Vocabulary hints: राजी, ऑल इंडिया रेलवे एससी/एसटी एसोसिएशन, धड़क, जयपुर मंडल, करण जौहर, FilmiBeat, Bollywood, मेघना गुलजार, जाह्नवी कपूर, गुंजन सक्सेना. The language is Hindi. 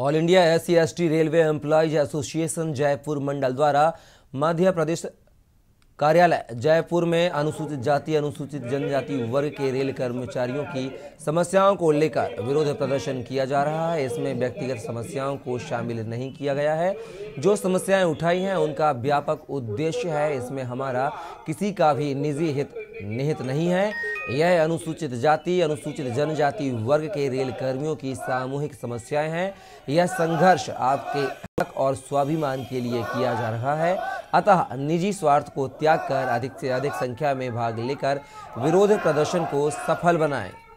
All India SC/ST railway employees association जयपुर मंडल द्वारा मध्य प्रदेश कार्यालय जयपुर में अनुसूचित जाति अनुसूचित जनजाति वर्ग के रेल कर्मचारियों की समस्याओं को लेकर विरोध प्रदर्शन किया जा रहा है। इसमें व्यक्तिगत समस्याओं को शामिल नहीं किया गया है। जो समस्याएं उठाई हैं उनका व्यापक उद्देश्य है। इसमें हमारा किसी का भी निजी हित निहित नहीं है। यह अनुसूचित जाति अनुसूचित जनजाति वर्ग के रेल कर्मियों की सामूहिक समस्याएं हैं। यह संघर्ष आपके हक और स्वाभिमान के लिए किया जा रहा है। अतः निजी स्वार्थ को त्याग कर अधिक से अधिक संख्या में भाग लेकर विरोध प्रदर्शन को सफल बनाएं।